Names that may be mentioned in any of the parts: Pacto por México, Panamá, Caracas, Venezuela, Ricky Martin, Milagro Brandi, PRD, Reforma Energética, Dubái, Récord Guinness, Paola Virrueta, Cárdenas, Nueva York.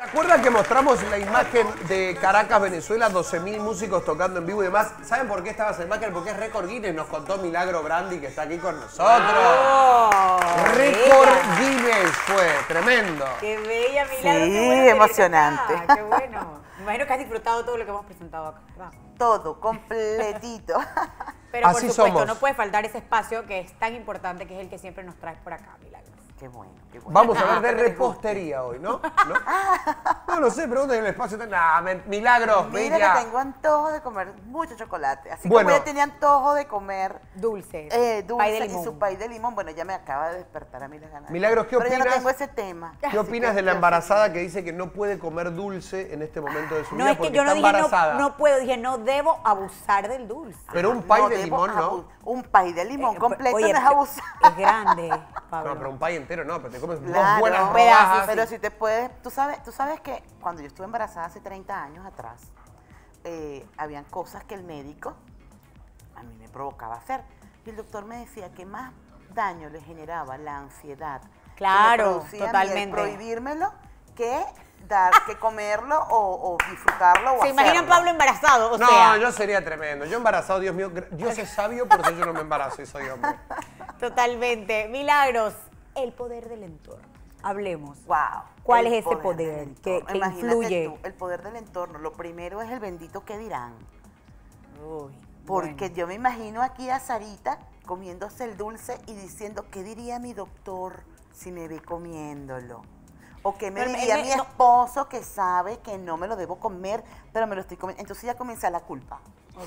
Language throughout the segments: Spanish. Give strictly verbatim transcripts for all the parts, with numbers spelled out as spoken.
¿Te acuerdas que mostramos la imagen de Caracas, Venezuela? doce mil músicos tocando en vivo y demás. ¿Saben por qué estaba esa imagen? Porque es Récord Guinness. Nos contó Milagro Brandi, que está aquí con nosotros. Oh, Récord Guinness fue. Tremendo. Qué bella, Milagro. Sí, qué emocionante. Está. Qué bueno. Me imagino que has disfrutado todo lo que hemos presentado acá. Va. Todo, completito. Pero por Así supuesto, somos. No puede faltar ese espacio que es tan importante, que es el que siempre nos traes por acá, Milagro. Qué bueno, qué bueno. Vamos a hablar de repostería hoy, ¿no? No, no, no sé, pregúntale en el espacio. Nah, me, milagros, mira. Mira que tengo antojo de comer mucho chocolate. Así bueno. Como ya tenía antojo de comer dulce, eh, dulce y su pay de limón. Bueno, ya me acaba de despertar a mí las ganas. Milagros, ¿qué opinas? Pero ya no tengo ese tema. ¿Qué opinas de la embarazada que dice que no puede comer dulce en este momento de su vida? No, es que yo no dije no, no puedo, dije no debo abusar del dulce. Pero un pay de limón, ¿no? Un pay de limón completo no es abusar. Es grande, Pablo. No, pero un pay entero no, pero te comes claro, dos buenas no, rodajas. Pero si te puedes, tú sabes, tú sabes que cuando yo estuve embarazada hace treinta años atrás, eh, habían cosas que el médico a mí me provocaba hacer. Y el doctor me decía que más daño le generaba la ansiedad. Claro, que me totalmente. Prohibírmelo que dar, que comerlo o, o disfrutarlo. O ¿se imaginan Pablo embarazado? O no, sea. Yo sería tremendo. Yo embarazado, Dios mío, Dios es sabio, por eso yo no me embarazo y soy hombre. Totalmente. Milagros. El poder del entorno. Hablemos. Wow. ¿Cuál es ese poder que, que influye? Tú, el poder del entorno. Lo primero es el bendito que dirán. Uy, porque bueno. Yo me imagino aquí a Sarita comiéndose el dulce y diciendo, ¿qué diría mi doctor si me ve comiéndolo? O qué me pero diría me, mi no. esposo que sabe que no me lo debo comer, pero me lo estoy comiendo. Entonces ya comienza la culpa.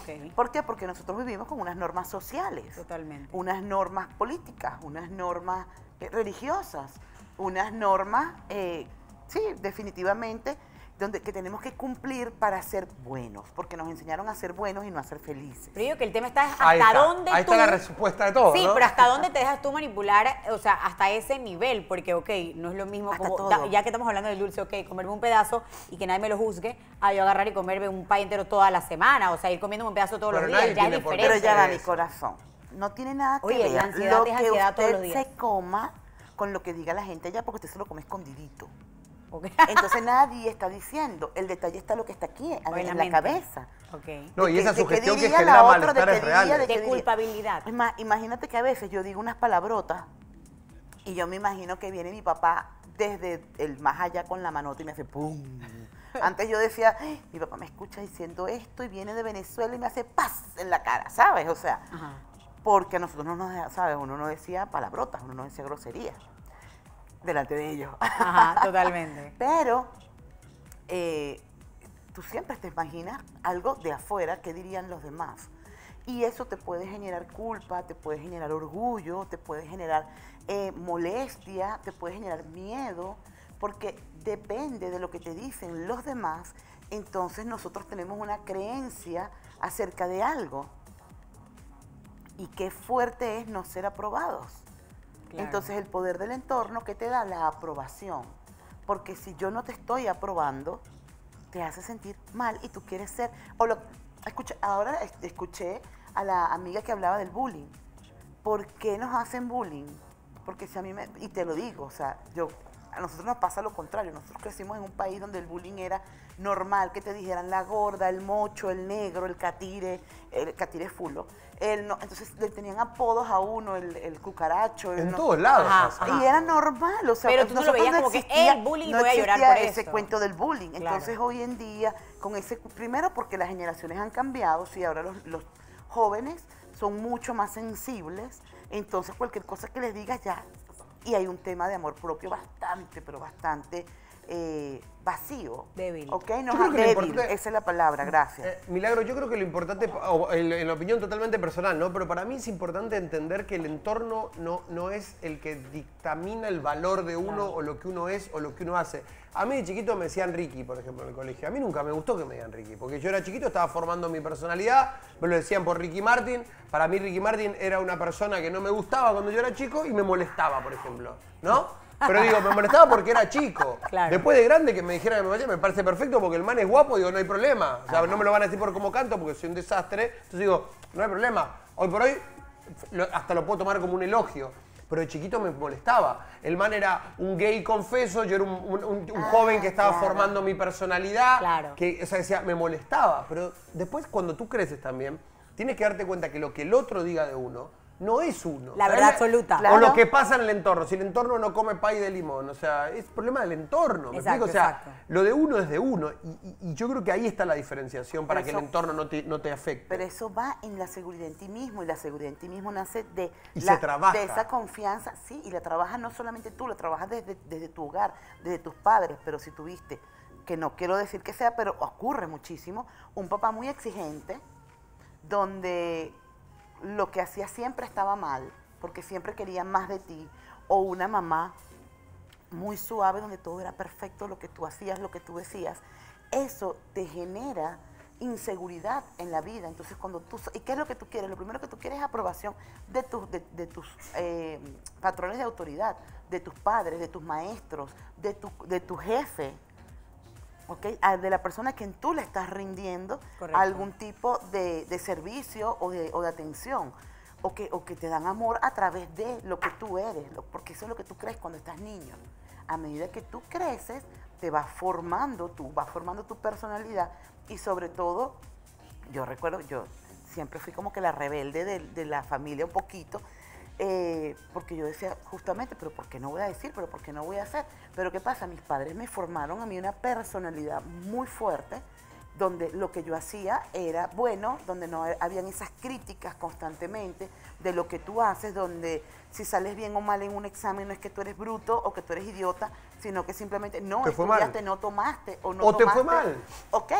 Okay. ¿Por qué? Porque nosotros vivimos con unas normas sociales. Totalmente. Unas normas políticas, unas normas religiosas, unas normas, eh, sí, definitivamente, donde, que tenemos que cumplir para ser buenos, porque nos enseñaron a ser buenos y no a ser felices. Pero yo que el tema está hasta ahí está, dónde ahí tú... Ahí está la respuesta de todo, sí, ¿no? Pero hasta dónde te dejas tú manipular, o sea, hasta ese nivel, porque, ok, no es lo mismo, como, da, ya que estamos hablando del dulce, ok, comerme un pedazo y que nadie me lo juzgue, a yo agarrar y comerme un pay entero toda la semana, o sea, ir comiéndome un pedazo todos pero los días, ya es diferente. Pero ya va mi corazón. No tiene nada que Oye, ver la ansiedad, lo que usted todos los días. Se coma con lo que diga la gente allá, porque usted se lo come escondidito. Okay. Entonces nadie está diciendo, el detalle está lo que está aquí, Oye, en la, la cabeza. Okay. No, y esa sugestión que genera malestares reales. De culpabilidad. Es más, imagínate que a veces yo digo unas palabrotas y yo me imagino que viene mi papá desde el más allá con la manota y me hace pum. Antes yo decía, mi papá me escucha diciendo esto y viene de Venezuela y me hace paz en la cara, ¿sabes? O sea... Ajá. Porque nosotros no nos, ¿sabes? Uno no decía palabrotas, uno no decía groserías delante de ellos. Ajá, totalmente. Pero eh, tú siempre te imaginas algo de afuera, qué dirían los demás. Y eso te puede generar culpa, te puede generar orgullo, te puede generar eh, molestia, te puede generar miedo, porque depende de lo que te dicen los demás, entonces nosotros tenemos una creencia acerca de algo. Y qué fuerte es no ser aprobados. Claro. Entonces el poder del entorno que te da la aprobación. Porque si yo no te estoy aprobando, te hace sentir mal y tú quieres ser... O lo, escucha, ahora escuché a la amiga que hablaba del bullying. ¿Por qué nos hacen bullying? Porque si a mí me... Y te lo digo, o sea, yo... A nosotros nos pasa lo contrario. Nosotros crecimos en un país donde el bullying era normal, que te dijeran la gorda, el mocho, el negro, el catire, el catire fulo. El no, entonces le tenían apodos a uno, el, el cucaracho. El en no, todos lados. Ajá, ajá. Y era normal. O sea, pero tú lo veías no como existía, que el bullying no voy a llorar por ese esto. Cuento del bullying. Claro. Entonces hoy en día, con ese primero porque las generaciones han cambiado, sí, ahora los, los jóvenes son mucho más sensibles, entonces cualquier cosa que les digas ya... Y hay un tema de amor propio bastante, pero bastante eh, vacío. Débil. ¿Ok? No más débil. Esa es la palabra, gracias. Eh, Milagro, yo creo que lo importante, o, en, en la opinión totalmente personal, ¿no? Pero para mí es importante entender que el entorno no, no es el que dictamina el valor de uno claro. o lo que uno es o lo que uno hace. A mí de chiquito me decían Ricky, por ejemplo, en el colegio. A mí nunca me gustó que me digan Ricky, porque yo era chiquito, estaba formando mi personalidad, me lo decían por Ricky Martin. Para mí Ricky Martin era una persona que no me gustaba cuando yo era chico y me molestaba, por ejemplo, ¿no? Pero digo, me molestaba porque era chico. Claro. Después de grande que me dijeran que me parece perfecto porque el man es guapo, digo, no hay problema. O sea, ajá. No me lo van a decir por cómo canto porque soy un desastre. Entonces digo, no hay problema. Hoy por hoy hasta lo puedo tomar como un elogio. pero de chiquito me molestaba. El man era un gay confeso, yo era un, un, un, un ah, joven que estaba claro. formando mi personalidad. Claro. Que, o sea, decía, me molestaba. Pero después, cuando tú creces también, tienes que darte cuenta que lo que el otro diga de uno no es uno. La verdad absoluta. O claro. lo que pasa en el entorno. Si el entorno no come pay de limón, o sea, es problema del entorno. ¿Me exacto, explico? O sea, exacto. lo de uno es de uno. Y, y, y yo creo que ahí está la diferenciación para pero que eso, el entorno no te, no te afecte. Pero eso va en la seguridad en ti mismo. Y la seguridad en ti mismo nace de, y la, se trabaja. de esa confianza. Sí, y la trabajas no solamente tú, la trabajas desde, desde tu hogar, desde tus padres. Pero si tuviste, que no quiero decir que sea, pero ocurre muchísimo, un papá muy exigente, donde lo que hacía siempre estaba mal, porque siempre quería más de ti, o una mamá muy suave donde todo era perfecto, lo que tú hacías, lo que tú decías, eso te genera inseguridad en la vida. Entonces cuando tú, ¿y qué es lo que tú quieres? Lo primero que tú quieres es aprobación de tus, de, de tus eh, patrones de autoridad, de tus padres, de tus maestros, de tu, de tu jefe, ¿okay? De la persona a quien tú le estás rindiendo correcto. Algún tipo de, de servicio o de, o de atención, o que, o que te dan amor a través de lo que tú eres, lo, porque eso es lo que tú crees cuando estás niño. A medida que tú creces, te vas formando tú, vas formando tu personalidad, y sobre todo, yo recuerdo, yo siempre fui como que la rebelde de, de la familia un poquito, Eh, porque yo decía justamente, pero ¿por qué no voy a decir? ¿Pero por qué no voy a hacer? Pero ¿qué pasa? Mis padres me formaron a mí una personalidad muy fuerte, donde lo que yo hacía era bueno, donde no habían esas críticas constantemente de lo que tú haces, donde si sales bien o mal en un examen no es que tú eres bruto o que tú eres idiota, sino que simplemente no estudiaste, no tomaste o no tomaste. O te fue mal. Ok.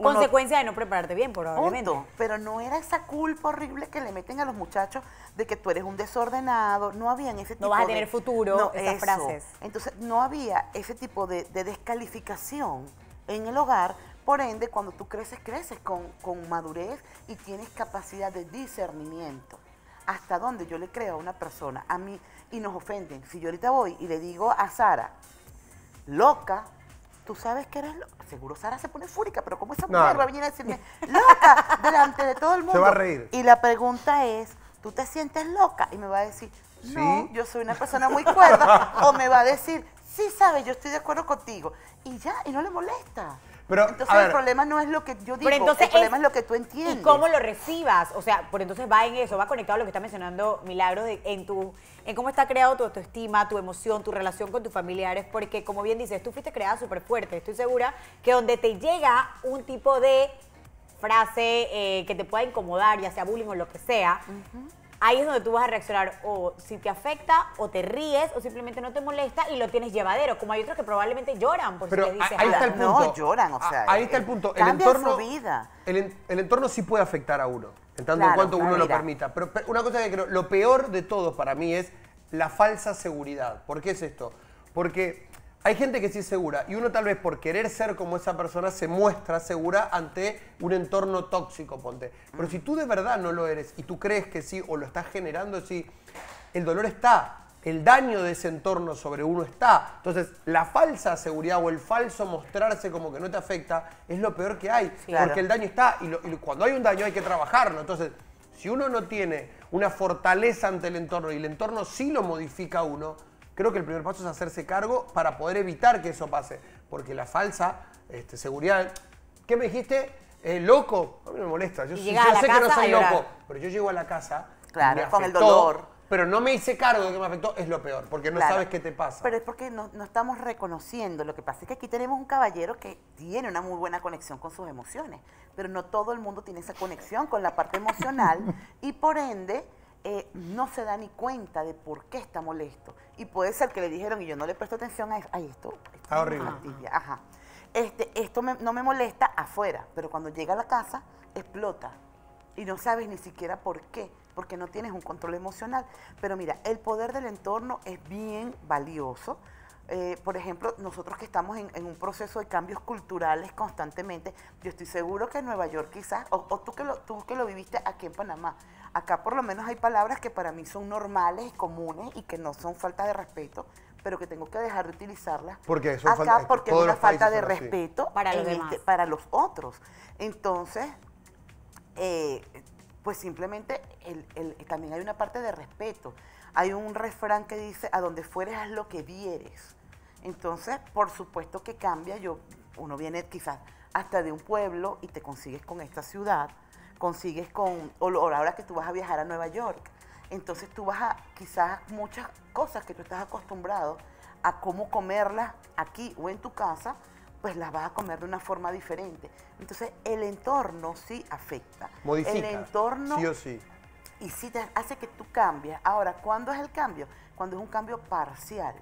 Uno, consecuencia de no prepararte bien, probablemente. Punto. Pero no era esa culpa horrible que le meten a los muchachos de que tú eres un desordenado. No habían ese tipo de... No vas a tener de, futuro, no, esas eso. frases. Entonces, no había ese tipo de, de descalificación en el hogar. Por ende, cuando tú creces, creces con, con madurez y tienes capacidad de discernimiento. Hasta dónde yo le creo a una persona, a mí, y nos ofenden. Si yo ahorita voy y le digo a Sara, loca... Tú sabes que eres loca. Seguro Sara se pone fúrica, pero ¿cómo esa mujer no. va a venir a decirme loca delante de todo el mundo? Se va a reír. Y la pregunta es, ¿tú te sientes loca? Y me va a decir, no, ¿sí? Yo soy una persona muy cuerda. O me va a decir, sí, sabes, yo estoy de acuerdo contigo. Y ya, y no le molesta. Pero, entonces el ver, problema no es lo que yo digo, entonces el problema es, es lo que tú entiendes. Y cómo lo recibas, o sea, por entonces va en eso, va conectado a lo que está mencionando Milagro, de, en tu en cómo está creado tu autoestima, tu emoción, tu relación con tus familiares, porque como bien dices, tú fuiste creada súper fuerte, estoy segura que donde te llega un tipo de frase eh, que te pueda incomodar, ya sea bullying o lo que sea, uh-huh. ahí es donde tú vas a reaccionar o si te afecta, o te ríes, o simplemente no te molesta y lo tienes llevadero. Como hay otros que probablemente lloran por pero si les dices ahí está el punto. No lloran, o sea. Ahí está el punto. El entorno, su vida. El, el entorno sí puede afectar a uno, en tanto claro, en cuanto uno mira. lo permita. Pero, pero una cosa que creo, lo peor de todo para mí es la falsa seguridad. ¿Por qué es esto? Porque hay gente que sí es segura y uno tal vez por querer ser como esa persona se muestra segura ante un entorno tóxico, ponte. Pero si tú de verdad no lo eres y tú crees que sí o lo estás generando, sí, el dolor está, el daño de ese entorno sobre uno está. Entonces, la falsa seguridad o el falso mostrarse como que no te afecta es lo peor que hay. Claro. Porque el daño está y, lo, y cuando hay un daño hay que trabajarlo. Entonces, si uno no tiene una fortaleza ante el entorno y el entorno sí lo modifica a uno, creo que el primer paso es hacerse cargo para poder evitar que eso pase. Porque la falsa este, seguridad... ¿Qué me dijiste? Eh, ¿Loco? A mí me molesta. Yo, yo sé que no soy loco, pero yo llego a la casa... Claro, afectó, con el dolor. Pero no me hice cargo de que me afectó. Es lo peor, porque no claro, sabes qué te pasa. Pero es porque no, no estamos reconociendo. Lo que pasa es que aquí tenemos un caballero que tiene una muy buena conexión con sus emociones. Pero no todo el mundo tiene esa conexión con la parte emocional. Y por ende... Eh, no se da ni cuenta de por qué está molesto. Y puede ser que le dijeron, y yo no le presto atención a, a esto. Está ah, horrible. Ajá. Ajá. Este, esto me, no me molesta afuera, pero cuando llega a la casa, explota. Y no sabes ni siquiera por qué, porque no tienes un control emocional. Pero mira, el poder del entorno es bien valioso. Eh, por ejemplo, nosotros que estamos en, en un proceso de cambios culturales constantemente, yo estoy seguro que en Nueva York quizás, o, o tú, que lo, tú que lo viviste aquí en Panamá, acá por lo menos hay palabras que para mí son normales y comunes y que no son falta de respeto, pero que tengo que dejar de utilizarlas. ¿Por qué? Son acá porque es una falta de respeto para los, este, para los otros. Entonces, eh, pues simplemente el, el, también hay una parte de respeto. hay un refrán que dice, a donde fueres haz lo que vieres. Entonces, por supuesto que cambia. Yo, uno viene quizás hasta de un pueblo y te consigues con esta ciudad, consigues con, o ahora que tú vas a viajar a Nueva York, entonces tú vas a, quizás muchas cosas que tú estás acostumbrado a cómo comerlas aquí o en tu casa, pues las vas a comer de una forma diferente. Entonces el entorno sí afecta. Modifica, el entorno, sí o sí. Y sí te hace que tú cambies. Ahora, ¿cuándo es el cambio? Cuando es un cambio parcial.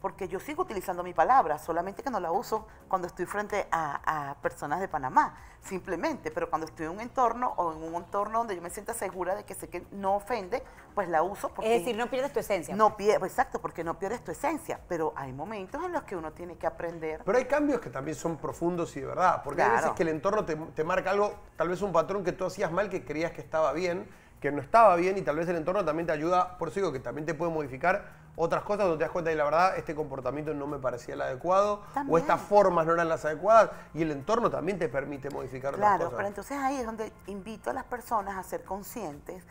Porque yo sigo utilizando mi palabra, solamente que no la uso cuando estoy frente a, a personas de Panamá, simplemente. Pero cuando estoy en un entorno o en un entorno donde yo me sienta segura de que sé que no ofende, pues la uso. Porque es decir, no pierdes tu esencia. No pierdes, exacto, porque no pierdes tu esencia. Pero hay momentos en los que uno tiene que aprender. Pero hay cambios que también son profundos y de verdad. Porque claro, hay veces que el entorno te, te marca algo, tal vez un patrón que tú hacías mal, que creías que estaba bien, que no estaba bien, y tal vez el entorno también te ayuda, por eso digo que también te puede modificar otras cosas donde te das cuenta y la verdad este comportamiento no me parecía el adecuado también, o estas formas no eran las adecuadas, y el entorno también te permite modificar claro, otras cosas. Claro, pero entonces ahí es donde invito a las personas a ser conscientes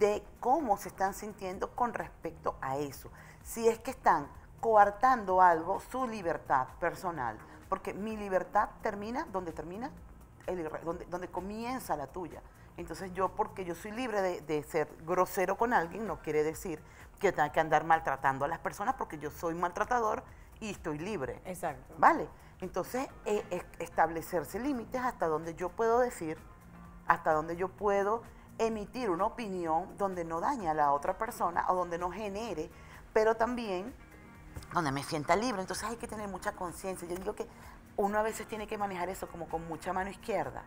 de cómo se están sintiendo con respecto a eso. Si es que están coartando algo, su libertad personal, porque mi libertad termina donde termina, el, donde, donde comienza la tuya. Entonces yo, porque yo soy libre de, de ser grosero con alguien, no quiere decir que tenga que andar maltratando a las personas, porque yo soy maltratador y estoy libre. Exacto. ¿Vale? Entonces, eh, eh, establecerse límites hasta donde yo puedo decir, hasta donde yo puedo emitir una opinión donde no daña a la otra persona o donde no genere, pero también donde me sienta libre. Entonces hay que tener mucha conciencia. Yo digo que uno a veces tiene que manejar eso como con mucha mano izquierda.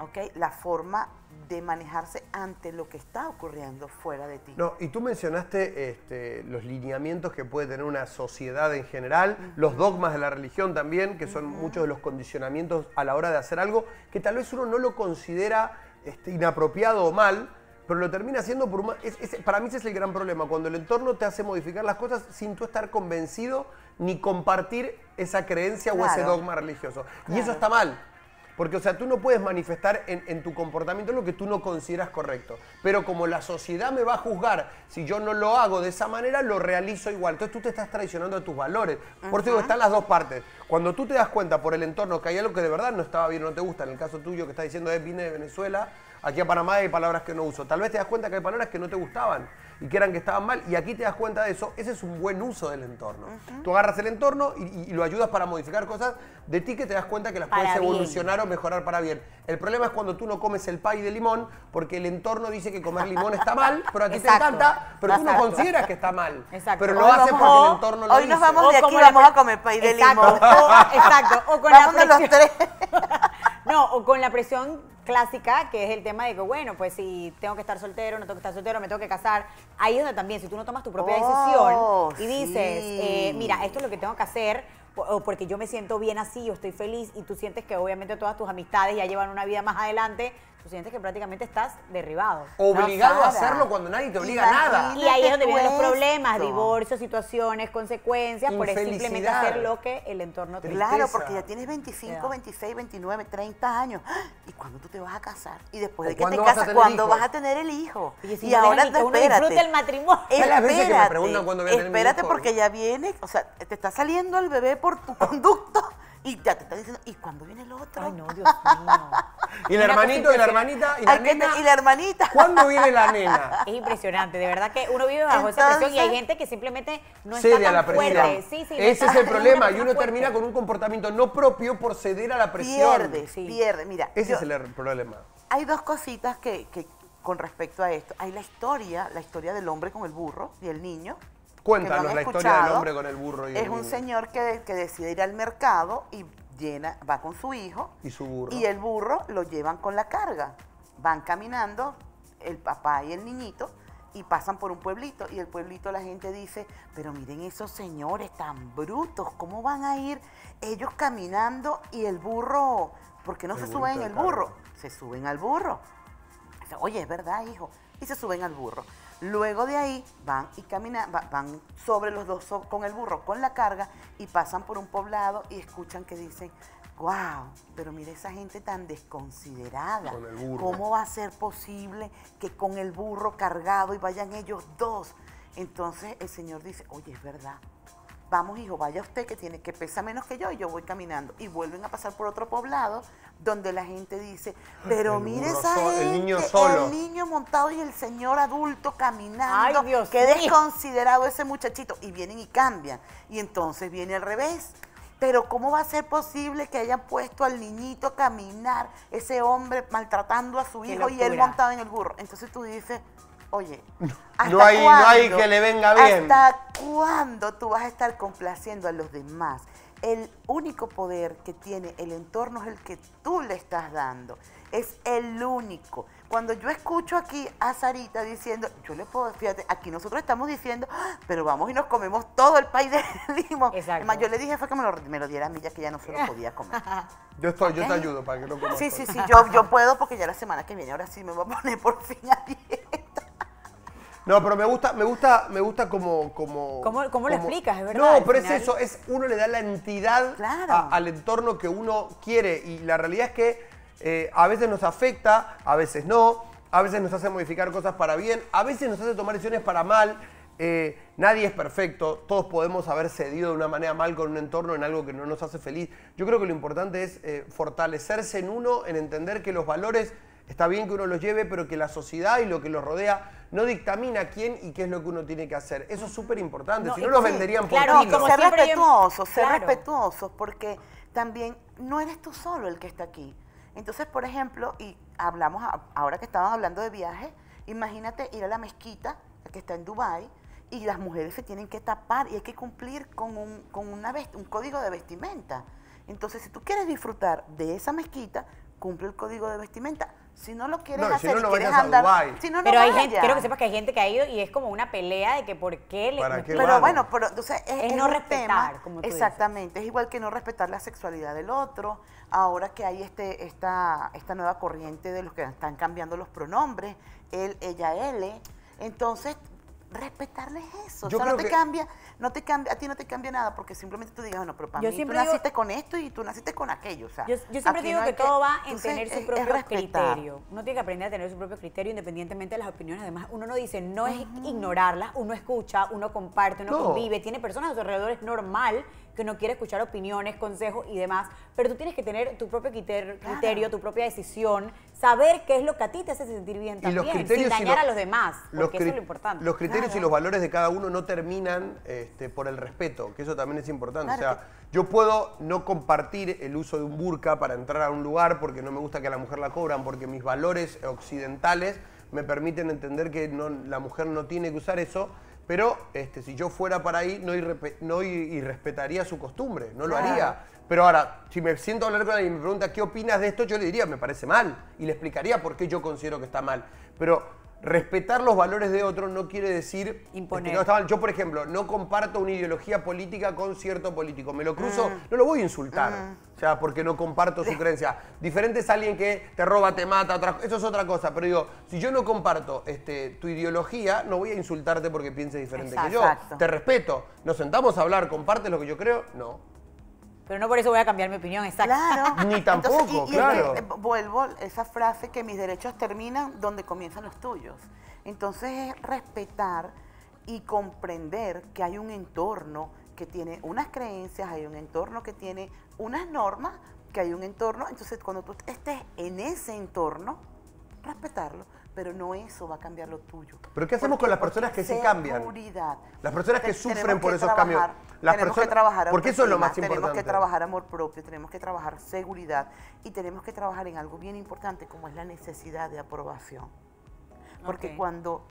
Okay, la forma de manejarse ante lo que está ocurriendo fuera de ti. No, y tú mencionaste este, los lineamientos que puede tener una sociedad en general, uh-huh, los dogmas de la religión también, que son uh-huh, muchos de los condicionamientos a la hora de hacer algo que tal vez uno no lo considera este, inapropiado o mal, pero lo termina haciendo por un... Es, es, para mí ese es el gran problema, cuando el entorno te hace modificar las cosas sin tú estar convencido ni compartir esa creencia claro, o ese dogma religioso. Claro. Y eso está mal. Porque, o sea, tú no puedes manifestar en, en tu comportamiento lo que tú no consideras correcto. Pero como la sociedad me va a juzgar, si yo no lo hago de esa manera, lo realizo igual. Entonces tú te estás traicionando a tus valores. Uh-huh. Por eso digo, están las dos partes. Cuando tú te das cuenta por el entorno que hay algo que de verdad no estaba bien, no te gusta. En el caso tuyo que estás diciendo, eh, vine de Venezuela, aquí a Panamá hay palabras que no uso. Tal vez te das cuenta que hay palabras que no te gustaban y que eran que estaban mal. Y aquí te das cuenta de eso. Ese es un buen uso del entorno. Uh-huh. Tú agarras el entorno y, y lo ayudas para modificar cosas de ti que te das cuenta que las para puedes evolucionar bien o mejorar para bien. El problema es cuando tú no comes el pay de limón porque el entorno dice que comer limón está mal, pero a ti exacto, te encanta, pero exacto, tú no consideras que está mal. Exacto. Pero lo hoy haces porque el entorno lo hoy dice. Hoy nos vamos de aquí y vamos a comer pay de exacto, limón. O, exacto. O con la presión, los tres. No, o con la presión clásica, que es el tema de que, bueno, pues si tengo que estar soltero, no tengo que estar soltero, me tengo que casar. Ahí es donde también, si tú no tomas tu propia oh, decisión y dices, sí, eh, mira, esto es lo que tengo que hacer, o porque yo me siento bien así, o estoy feliz, y tú sientes que obviamente todas tus amistades ya llevan una vida más adelante, tú sientes que prácticamente estás derribado. Obligado no, a hacerlo cuando nadie te obliga a nada. Y ahí es donde vienen los problemas, divorcios, situaciones, consecuencias, por es simplemente hacer lo que el entorno te dice. Claro, porque ya tienes veinticinco, veintiséis, veintinueve, treinta años. ¿Y cuándo tú te vas a casar? Y después de que te casas, ¿cuándo vas a tener el hijo? Y, si y no ahora te disfruta el matrimonio. Espérate, espérate porque ya viene, o sea, te está saliendo el bebé por tu conducto. Y ya te están diciendo, ¿y cuándo viene el otro? Ay, no, Dios mío. Y el hermanito, y la hermanita, y la nena. Y la hermanita. ¿Cuándo viene la nena? Es impresionante, de verdad que uno vive bajo entonces, esa presión y hay gente que simplemente no está tan la fuerte. Sí, sí, ese no es el problema, y uno termina con un comportamiento no propio por ceder a la presión. Pierde, sí, pierde, mira. Ese yo, es el problema. Hay dos cositas que, que con respecto a esto. Hay la historia, la historia del hombre con el burro y el niño. Cuéntanos la historia del hombre con el burro y el niño. Es un señor que, que decide ir al mercado y llena, va con su hijo. Y su burro. Y el burro lo llevan con la carga. Van caminando el papá y el niñito y pasan por un pueblito. Y el pueblito la gente dice, pero miren esos señores tan brutos, ¿cómo van a ir ellos caminando y el burro? ¿Por qué no se suben al burro? Se suben al burro. Oye, es verdad, hijo. Y se suben al burro. Luego de ahí van y caminan, van sobre los dos con el burro, con la carga, y pasan por un poblado y escuchan que dicen, wow, pero mira esa gente tan desconsiderada. Con el burro. ¿Cómo va a ser posible que con el burro cargado y vayan ellos dos? Entonces el señor dice, oye, es verdad. Vamos, hijo, vaya usted que tiene que pesa menos que yo, y yo voy caminando. Y vuelven a pasar por otro poblado donde la gente dice, pero mire esa gente, el niño solo. El niño montado y el señor adulto caminando. Ay, Dios, qué desconsiderado ese muchachito. Y vienen y cambian. Y entonces viene al revés. Pero ¿cómo va a ser posible que hayan puesto al niñito a caminar, ese hombre maltratando a su hijo y él montado en el burro? Entonces tú dices... Oye, ¿hasta no, hay, cuándo, no hay que le venga bien? ¿Hasta cuándo tú vas a estar complaciendo a los demás? El único poder que tiene el entorno es el que tú le estás dando. Es el único. Cuando yo escucho aquí a Sarita diciendo, yo le puedo, fíjate, aquí nosotros estamos diciendo, pero vamos y nos comemos todo el país de limón. Además, yo le dije, fue que me lo, me lo diera a mí, ya que ya no se lo podía comer. Yo estoy, ¿okay? Yo te ayudo para que lo comas. Sí, sí, sí, yo, yo puedo porque ya la semana que viene, ahora sí me voy a poner por fin a dieta. No, pero me gusta, me gusta, me gusta como... como ¿Cómo, cómo como, lo explicas, es verdad? No, pero final... es eso, es uno le da la entidad, claro, a, al entorno que uno quiere. Y la realidad es que eh, a veces nos afecta, a veces no, a veces nos hace modificar cosas para bien, a veces nos hace tomar decisiones para mal. Eh, nadie es perfecto, todos podemos haber cedido de una manera mal con un entorno en algo que no nos hace feliz. Yo creo que lo importante es eh, fortalecerse en uno, en entender que los valores... Está bien que uno los lleve, pero que la sociedad y lo que los rodea no dictamina quién y qué es lo que uno tiene que hacer. Eso es súper importante, no, si no los sí, venderían por claro, kilos. Ser respetuosos, ser claro. respetuosos, porque también no eres tú solo el que está aquí. Entonces, por ejemplo, y hablamos ahora que estábamos hablando de viajes, imagínate ir a la mezquita, que está en Dubái, y las mujeres se tienen que tapar y hay que cumplir con un, con una un código de vestimenta. Entonces, si tú quieres disfrutar de esa mezquita, cumple el código de vestimenta. Si no lo quieres no, hacer, si no, no quieres andar. A si no, no pero hay vaya. gente, quiero que sepas que hay gente que ha ido y es como una pelea de que por qué le. Qué pero vale? bueno, pero entonces es, es no es respetar, tema, como tú exactamente, dices. Es igual que no respetar la sexualidad del otro. Ahora que hay este, esta, esta nueva corriente de los que están cambiando los pronombres, él, ella, él. Entonces, respetarles eso. Yo o sea, no te que... cambia, no te cambia, a ti no te cambia nada, porque simplemente tú digas, bueno, pero para yo mí tú naciste digo... con esto y tú naciste con aquello. O sea, yo, yo siempre digo no que, que todo va en entonces, tener su propio criterio. Uno tiene que aprender a tener su propio criterio independientemente de las opiniones. Además, uno no dice, no es uh-huh. ignorarlas, uno escucha, uno comparte, uno no. convive, tiene personas a su alrededor, es normal que uno quiera escuchar opiniones, consejos y demás, pero tú tienes que tener tu propio criterio, claro. tu propia decisión, saber qué es lo que a ti te hace sentir bien también, y los criterios, sin dañar si lo, a los demás, porque los eso es lo importante. Los criterios claro. y los valores de cada uno no terminan este, por el respeto, que eso también es importante. Claro, o sea, que... yo puedo no compartir el uso de un burka para entrar a un lugar porque no me gusta que a la mujer la cobran, porque mis valores occidentales me permiten entender que no, la mujer no tiene que usar eso. Pero este, si yo fuera para ahí, no, irre, no irrespetaría su costumbre, no lo claro. haría. Pero ahora, si me siento a hablar con alguien y me pregunta qué opinas de esto, yo le diría, me parece mal. Y le explicaría por qué yo considero que está mal. Pero respetar los valores de otro no quiere decir... Imponer. Este, no está mal. Yo, por ejemplo, no comparto una ideología política con cierto político. Me lo cruzo, mm. no lo voy a insultar. Mm. O sea, porque no comparto su creencia. Diferente es alguien que te roba, te mata, otra, eso es otra cosa. Pero digo, si yo no comparto este, tu ideología, no voy a insultarte porque pienses diferente exacto, que yo. Exacto. Te respeto. Nos sentamos a hablar, compartes lo que yo creo. No. Pero no por eso voy a cambiar mi opinión, exacto. Claro. Ni tampoco, Entonces, y, claro. Y, y, vuelvo a esa frase que mis derechos terminan donde comienzan los tuyos. Entonces es respetar y comprender que hay un entorno que tiene unas creencias, hay un entorno que tiene unas normas, que hay un entorno. Entonces, cuando tú estés en ese entorno, respetarlo, pero no eso va a cambiar lo tuyo. ¿Pero qué hacemos con las personas que se cambian? Seguridad. Las personas que sufren por esos cambios. Las tenemos que trabajar. Porque eso es lo más importante. Tenemos que trabajar amor propio, tenemos que trabajar seguridad y tenemos que trabajar en algo bien importante como es la necesidad de aprobación. Porque cuando,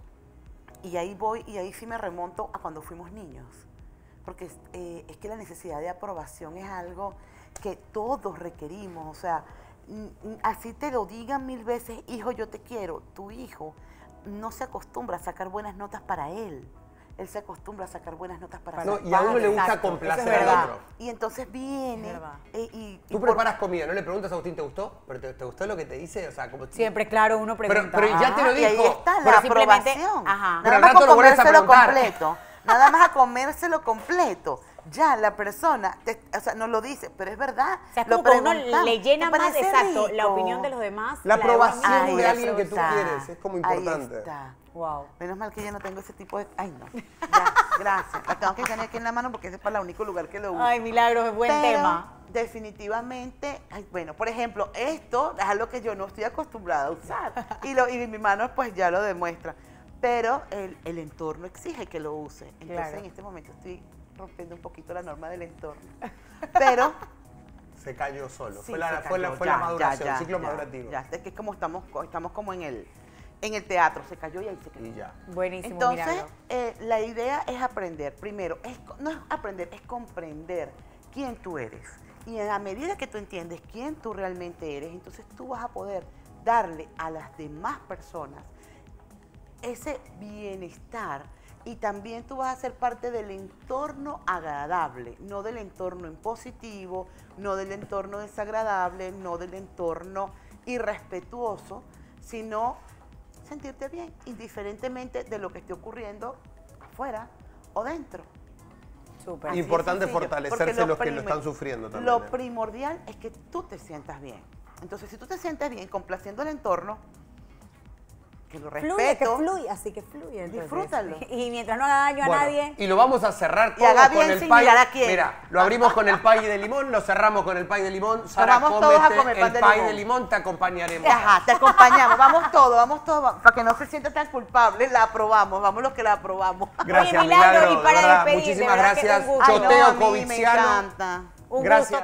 y ahí voy, y ahí sí me remonto a cuando fuimos niños. Porque eh, es que la necesidad de aprobación es algo que todos requerimos. O sea, así te lo digan mil veces, hijo, yo te quiero. Tu hijo no se acostumbra a sacar buenas notas para él. Él se acostumbra a sacar buenas notas para no, y a uno le gusta complacer es al otro. Y entonces viene... Y, y, Tú y preparas por... comida, no le preguntas a Agustín, ¿te gustó? ¿Pero te, te gustó lo que te dice? O sea, como... Siempre, claro, uno pregunta. Pero, pero ya te lo dijo. Y ahí está la aprobación. Ajá. Nada, Nada más con comérselo completo. Nada más a comérselo completo. ya la persona, te, o sea, no lo dice, pero es verdad. O sea, es como que uno le llena más, exacto, la opinión de los demás. La aprobación de alguien que tú quieres, es como importante. Ahí está. Wow. Menos mal que yo no tengo ese tipo de... Ay, no. Ya, gracias. La tengo que tener aquí en la mano porque ese es para el único lugar que lo uso. Ay, Milagros, es buen Pero, tema. definitivamente, ay, bueno, por ejemplo, esto es algo que yo no estoy acostumbrada a usar. Y, lo, y mi mano pues ya lo demuestra. Pero el, el entorno exige que lo use. Entonces, claro, en este momento estoy rompiendo un poquito la norma del entorno. Pero... Se cayó solo. Sí, fue la, fue la, fue ya, la maduración, ya, ya, el ciclo ya, madurativo. Ya, es que es como estamos, estamos como en el... En el teatro se cayó y ahí se quedó. Y ya. Buenísimo. Entonces, eh, la idea es aprender. Primero, es, no es aprender, es comprender quién tú eres. Y a medida que tú entiendes quién tú realmente eres, entonces tú vas a poder darle a las demás personas ese bienestar. Y también tú vas a ser parte del entorno agradable, no del entorno impositivo, no del entorno desagradable, no del entorno irrespetuoso, sino... sentirte bien, indiferentemente de lo que esté ocurriendo afuera o dentro. Súper. Importante fortalecerse los que lo están sufriendo también. Lo primordial es que tú te sientas bien. Entonces, si tú te sientes bien complaciendo el entorno, que lo respeto. Fluye, que fluye, así que fluye. Entonces. Disfrútalo. Y mientras no haga daño a bueno, nadie. Y lo vamos a cerrar todo con el pay. Mira, lo abrimos con el pay de limón, lo cerramos con el pay de limón. Sara, vamos todos a comer pan de limón. El pay de limón, te acompañaremos. Ajá, te acompañamos. Vamos todos, vamos todos. Para que no se sienta tan culpable, la aprobamos. Vamos los que la aprobamos. Gracias, Milagro. Y para despedir, muchísimas gracias. Choteo Coviciano. Me encanta. Un gusto.